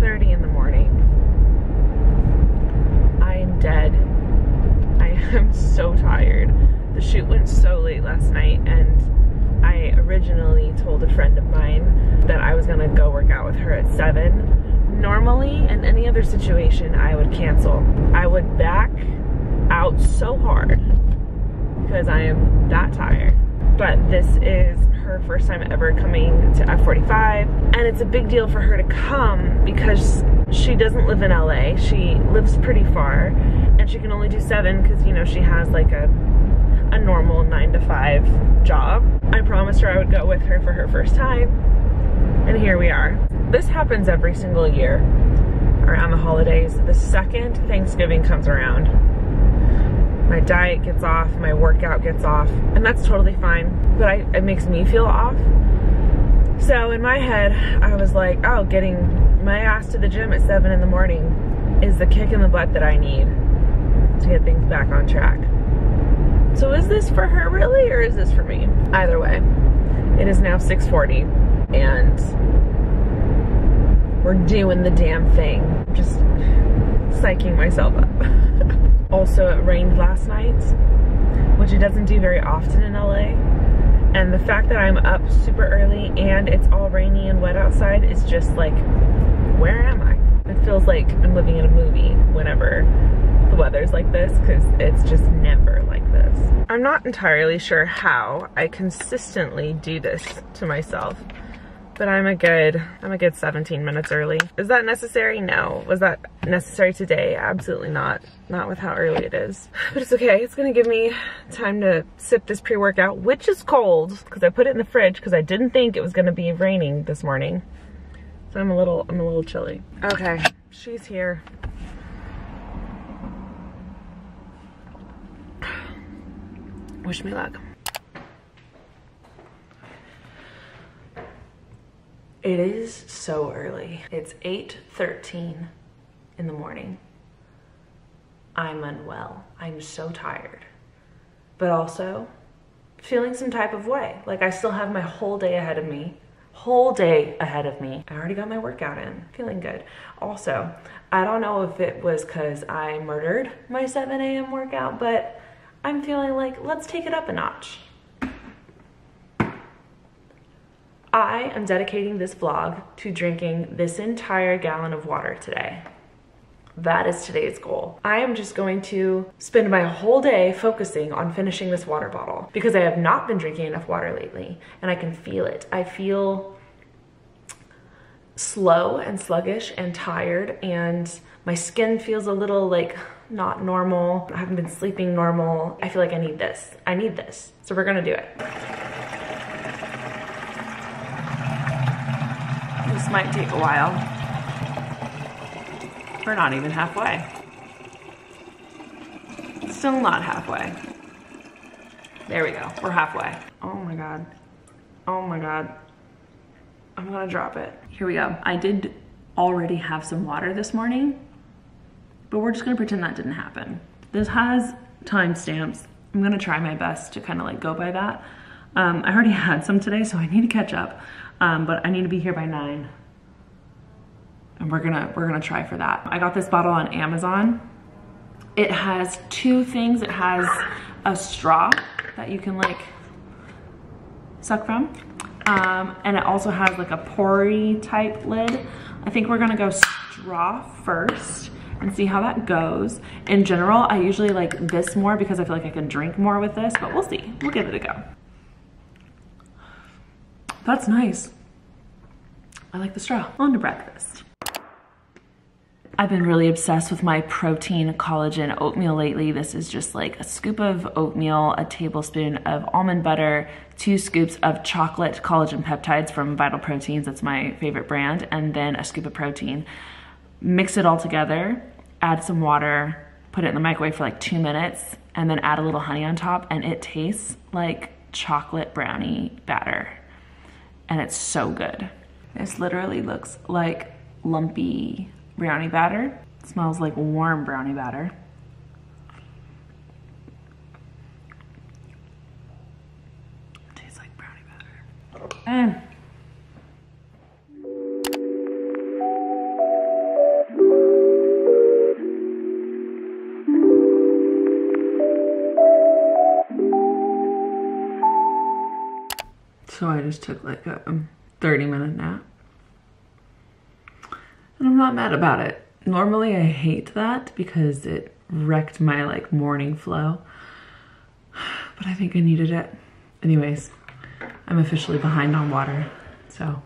6:30 in the morning. I am dead. I am so tired. The shoot went so late last night, and I originally told a friend of mine that I was gonna go work out with her at 7. Normally, in any other situation, I would cancel. I would back out so hard because I am that tired. But this is her first time ever coming to F45, and it's a big deal for her to come because she doesn't live in LA. She lives pretty far, and she can only do 7 because, you know, she has like a normal 9-to-5 job. I promised her I would go with her for her first time, and here we are. This happens every single year around the holidays. The second Thanksgiving comes around, my diet gets off, my workout gets off, and that's totally fine, but it makes me feel off. So in my head, I was like, oh, getting my ass to the gym at 7 in the morning is the kick in the butt that I need to get things back on track. So is this for her really, or is this for me? Either way, it is now 6:40, and we're doing the damn thing. I'm just psyching myself up. Also, it rained last night, which it doesn't do very often in LA. And the fact that I'm up super early and it's all rainy and wet outside is just like, where am I? It feels like I'm living in a movie whenever the weather's like this, because it's just never like this. I'm not entirely sure how I consistently do this to myself, but I'm a good 17 minutes early. Is that necessary? No. Was that necessary today? Absolutely not. Not with how early it is. But it's okay. It's gonna give me time to sip this pre-workout, which is cold, because I put it in the fridge because I didn't think it was gonna be raining this morning. So I'm a little chilly. Okay, she's here. Wish me luck. It is so early. It's 8:13 in the morning. I'm unwell. I'm so tired. But also feeling some type of way. Like, I still have my whole day ahead of me. Whole day ahead of me. I already got my workout in. Feeling good. Also, I don't know if it was because I murdered my 7 a.m. workout, but I'm feeling like, let's take it up a notch. I am dedicating this vlog to drinking this entire gallon of water today. That is today's goal. I am just going to spend my whole day focusing on finishing this water bottle because I have not been drinking enough water lately, and I can feel it. I feel slow and sluggish and tired, and my skin feels a little like not normal. I haven't been sleeping normal. I feel like I need this. I need this. So we're gonna do it. This might take a while. We're not even halfway. Still not halfway. There we go. We're halfway. Oh my god. Oh my god. I'm gonna drop it. Here we go. I did already have some water this morning, but we're just gonna pretend that didn't happen. This has timestamps. I'm gonna try my best to kind of like go by that. I already had some today, so I need to catch up. But I need to be here by 9, and we're gonna try for that. I got this bottle on Amazon. It has two things. It has a straw that you can like suck from, and it also has like a poury type lid. I think we're gonna go straw first and see how that goes. In general, I usually like this more because I feel like I can drink more with this, but we'll see. We'll give it a go. That's nice. I like the straw. On to breakfast. I've been really obsessed with my protein collagen oatmeal lately. This is just like a scoop of oatmeal, a tablespoon of almond butter, 2 scoops of chocolate collagen peptides from Vital Proteins, that's my favorite brand, and then a scoop of protein. Mix it all together, add some water, put it in the microwave for like 2 minutes, and then add a little honey on top, and it tastes like chocolate brownie batter. And it's so good. This literally looks like lumpy brownie batter. It smells like warm brownie batter. It tastes like brownie batter. just took like a 30-minute nap. And I'm not mad about it. Normally I hate that because it wrecked my like morning flow, but I think I needed it. Anyways, I'm officially behind on water, so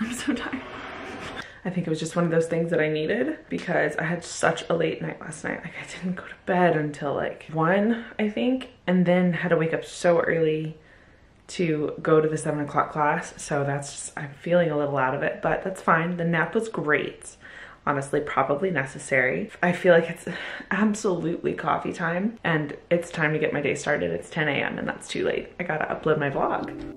I'm so tired. I think it was just one of those things that I needed because I had such a late night last night. Like I didn't go to bed until like 1, I think, and then had to wake up so early to go to the 7 o'clock class. So that's just, I'm feeling a little out of it, but that's fine. The nap was great. Honestly, probably necessary. I feel like it's absolutely coffee time and it's time to get my day started. It's 10 a.m. and that's too late. I gotta upload my vlog.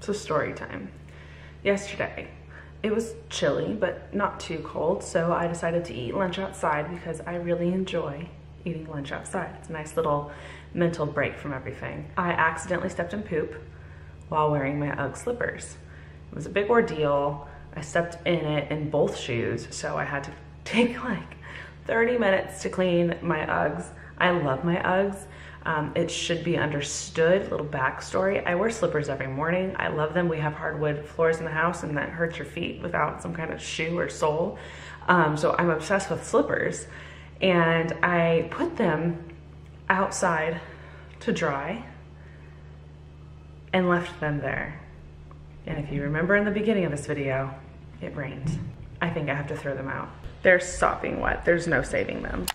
So story time. Yesterday, it was chilly, but not too cold, so I decided to eat lunch outside because I really enjoy eating lunch outside. It's a nice little mental break from everything. I accidentally stepped in poop while wearing my Ugg slippers. It was a big ordeal. I stepped in it in both shoes, so I had to take like 30 minutes to clean my Uggs. I love my Uggs. It should be understood, little backstory. I wear slippers every morning. I love them. We have hardwood floors in the house and that hurts your feet without some kind of shoe or sole. So I'm obsessed with slippers and I put them outside to dry and left them there. And if you remember in the beginning of this video, it rained. I think I have to throw them out. They're sopping wet. There's no saving them.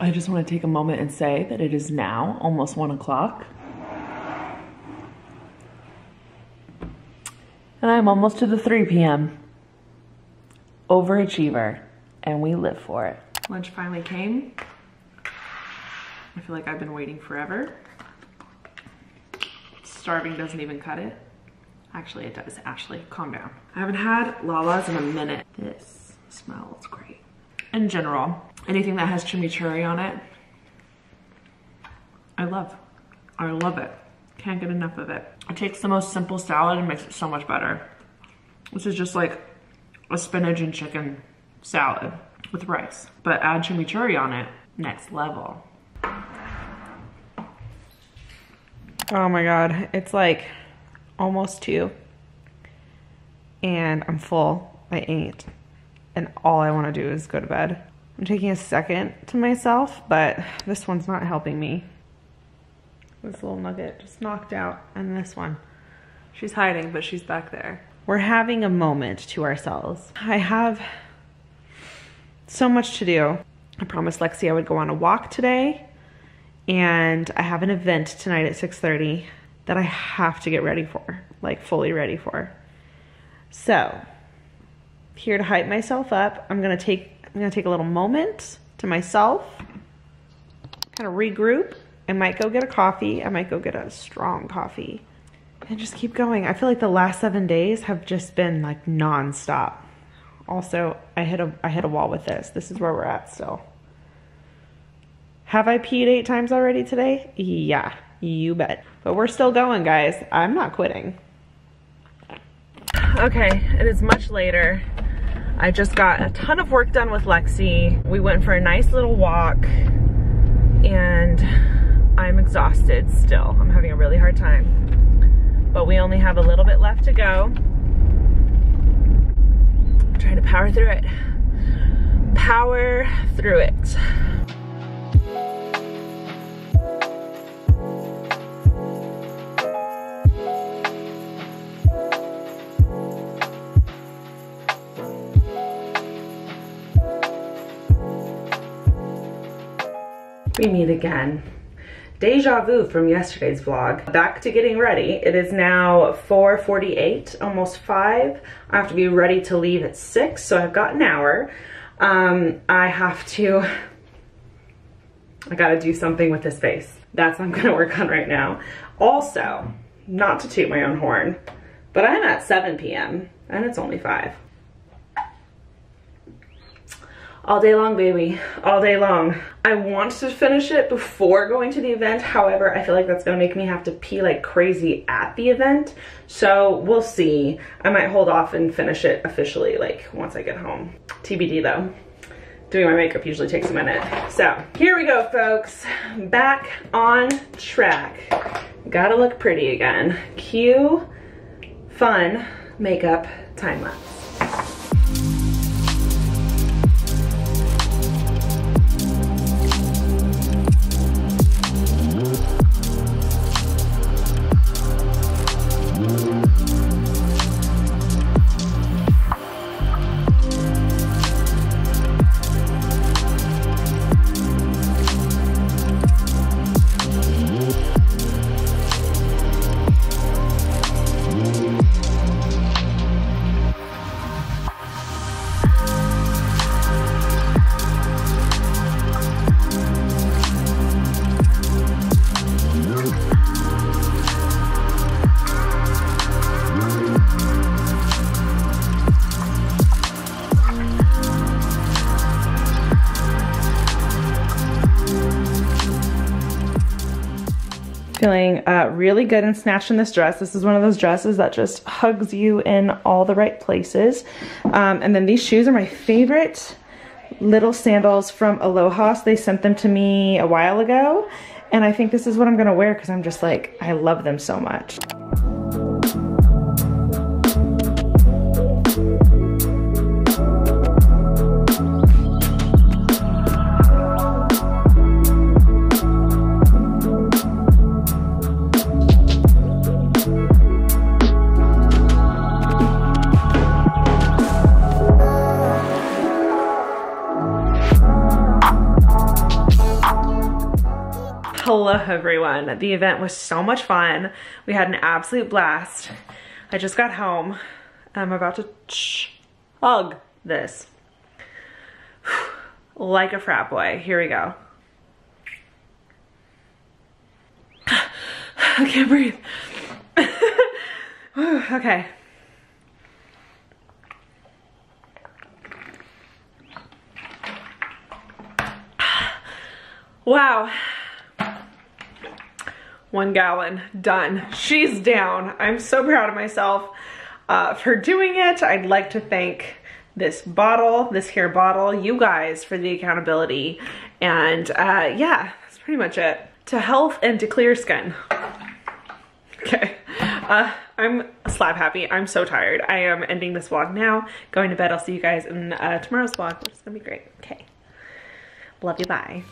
I just want to take a moment and say that it is now almost 1 o'clock. And I'm almost to the 3 p.m. overachiever, and we live for it. Lunch finally came. I feel like I've been waiting forever. Starving doesn't even cut it. Actually, it does. Ashley, calm down. I haven't had Lala's in a minute. This smells great. In general, anything that has chimichurri on it, I love it. Can't get enough of it. It takes the most simple salad and makes it so much better. This is just like a spinach and chicken salad with rice, but add chimichurri on it, next level. Oh my God, it's like almost 2 and I'm full. I ate and all I wanna do is go to bed. I'm taking a second to myself, but this one's not helping me. This little nugget just knocked out, and this one. She's hiding, but she's back there. We're having a moment to ourselves. I have so much to do. I promised Lexi I would go on a walk today, and I have an event tonight at 6:30 that I have to get ready for, like fully ready for. So, here to hype myself up, I'm gonna take a little moment to myself, kind of regroup. I might go get a coffee. I might go get a strong coffee and just keep going. I feel like the last 7 days have just been like nonstop. Also, I hit a wall with this. This is where we're at still. Have I peed 8 times already today? Yeah, you bet. But we're still going, guys. I'm not quitting. Okay, it is much later. I just got a ton of work done with Lexi. We went for a nice little walk and I'm exhausted still. I'm having a really hard time, but we only have a little bit left to go. I'm trying to power through it. Power through it. We meet again. Deja vu from yesterday's vlog. Back to getting ready. It is now 4:48, almost 5. I have to be ready to leave at 6, so I've got an hour. I gotta do something with this face. That's what I'm gonna work on right now. Also, not to toot my own horn, but I'm at 7 p.m. and it's only 5. All day long, baby, all day long. I want to finish it before going to the event. However, I feel like that's gonna make me have to pee like crazy at the event. So we'll see. I might hold off and finish it officially like once I get home. TBD though. Doing my makeup usually takes a minute. So here we go, folks. Back on track. Gotta look pretty again. Cue fun makeup time lapse. Feeling really good and snatched in this dress. This is one of those dresses that just hugs you in all the right places. And then these shoes are my favorite little sandals from Aloha's. They sent them to me a while ago, and I think this is what I'm gonna wear because I'm just like, I love them so much. Hello everyone. The event was so much fun. We had an absolute blast. I just got home. I'm about to hug this like a frat boy. Here we go. I can't breathe. Okay. Wow. 1 gallon, done. She's down. I'm so proud of myself for doing it. I'd like to thank this bottle, this hair bottle, you guys for the accountability. And yeah, that's pretty much it. To health and to clear skin. Okay, I'm slab happy. I'm so tired. I am ending this vlog now. Going to bed. I'll see you guys in tomorrow's vlog, which is gonna be great. Okay, love you, bye.